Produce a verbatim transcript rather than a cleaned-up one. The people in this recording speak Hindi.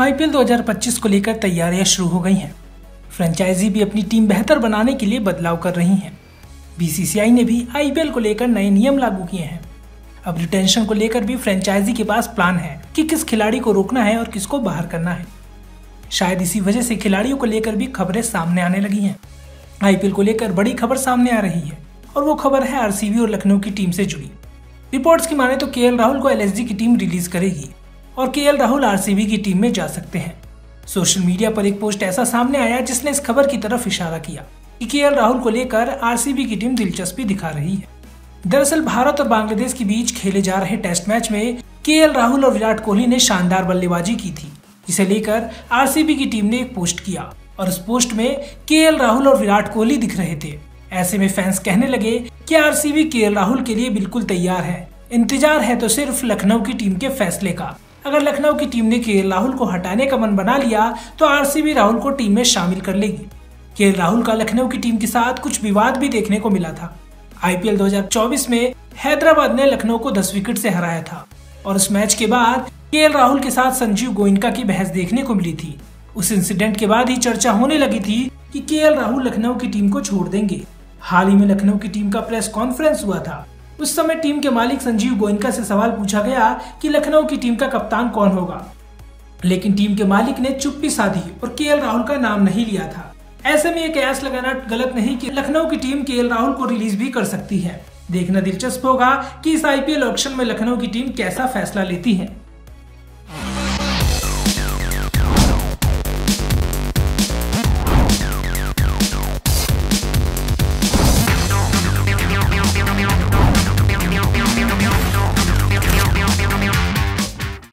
आईपीएल दो हज़ार पच्चीस को लेकर तैयारियां शुरू हो गई हैं। फ्रेंचाइजी भी अपनी टीम बेहतर बनाने के लिए बदलाव कर रही हैं। बीसीसीआई ने भी आईपीएल को लेकर नए नियम लागू किए हैं। अब रिटेंशन को लेकर भी फ्रेंचाइजी के पास प्लान है कि किस खिलाड़ी को रोकना है और किसको बाहर करना है। शायद इसी वजह से खिलाड़ियों को लेकर भी खबरें सामने आने लगी हैं। आईपीएल को लेकर बड़ी खबर सामने आ रही है और वो खबर है आरसीबी और लखनऊ की टीम से जुड़ी। रिपोर्ट्स की माने तो केएल राहुल को एलएसजी की टीम रिलीज करेगी और केएल राहुल आरसीबी की टीम में जा सकते हैं। सोशल मीडिया पर एक पोस्ट ऐसा सामने आया जिसने इस खबर की तरफ इशारा किया कि केएल राहुल को लेकर आरसीबी की टीम दिलचस्पी दिखा रही है। दरअसल भारत और बांग्लादेश के बीच खेले जा रहे टेस्ट मैच में केएल राहुल और विराट कोहली ने शानदार बल्लेबाजी की थी। इसे लेकर आरसीबी की टीम ने एक पोस्ट किया और उस पोस्ट में केएल राहुल और विराट कोहली दिख रहे थे। ऐसे में फैंस कहने लगे कि आरसीबी केएल राहुल के लिए बिल्कुल तैयार है, इंतजार है तो सिर्फ लखनऊ की टीम के फैसले का। अगर लखनऊ की टीम ने केएल राहुल को हटाने का मन बना लिया तो आरसीबी राहुल को टीम में शामिल कर लेगी। केएल राहुल का लखनऊ की टीम के साथ कुछ विवाद भी देखने को मिला था। आईपीएल दो हज़ार चौबीस में हैदराबाद ने लखनऊ को दस विकेट से हराया था और उस मैच के बाद केएल राहुल के साथ संजीव गोइंका की बहस देखने को मिली थी। उस इंसिडेंट के बाद ही चर्चा होने लगी थी कि केएल राहुल लखनऊ की टीम को छोड़ देंगे। हाल ही में लखनऊ की टीम का प्रेस कॉन्फ्रेंस हुआ था। उस समय टीम के मालिक संजीव गोइंका से सवाल पूछा गया कि लखनऊ की टीम का कप्तान कौन होगा, लेकिन टीम के मालिक ने चुप्पी साधी और केएल राहुल का नाम नहीं लिया था। ऐसे में यह कयास लगाना गलत नहीं कि लखनऊ की टीम केएल राहुल को रिलीज भी कर सकती है। देखना दिलचस्प होगा कि इस आईपीएल ऑक्शन में लखनऊ की टीम कैसा फैसला लेती है।